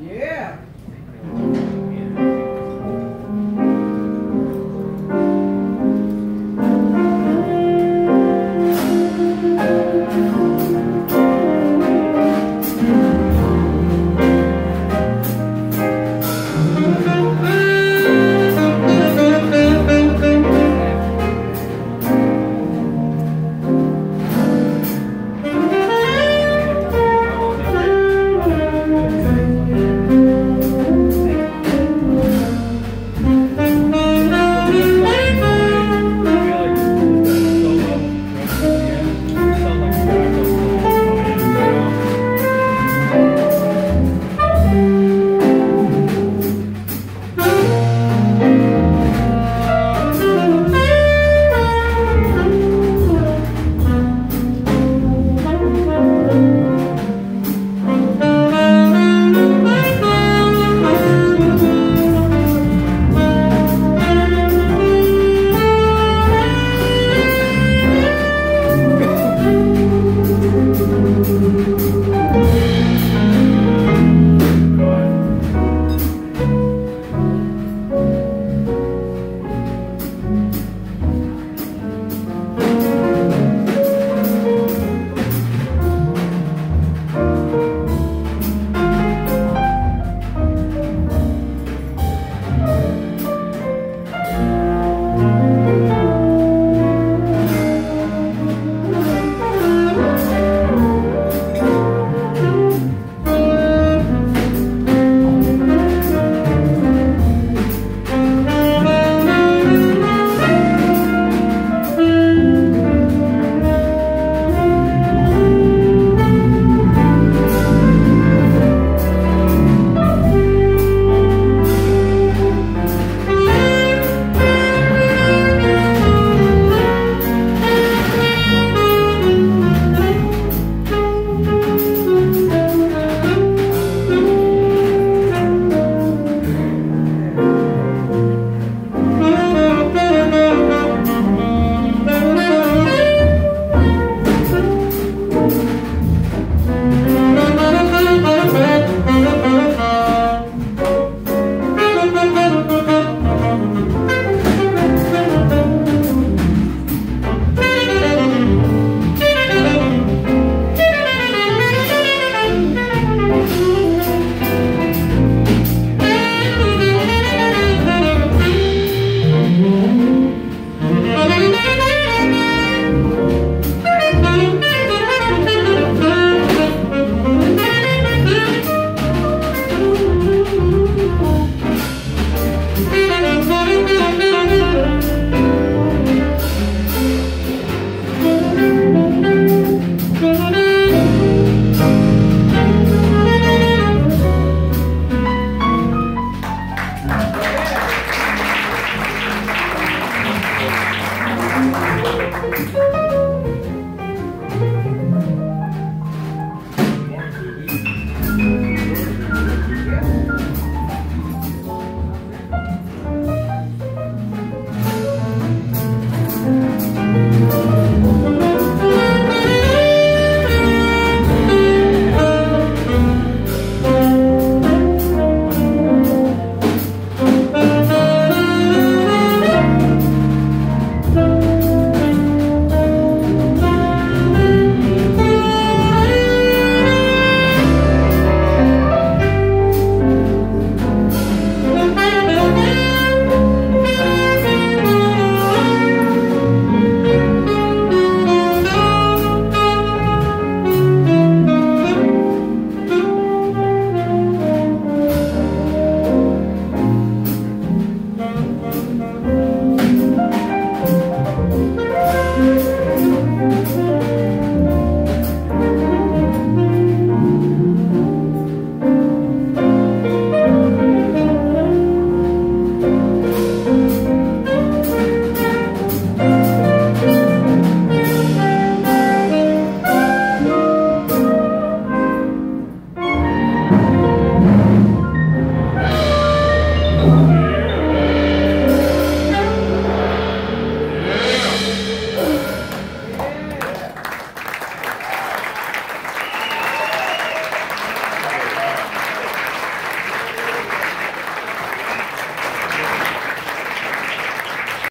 Yeah.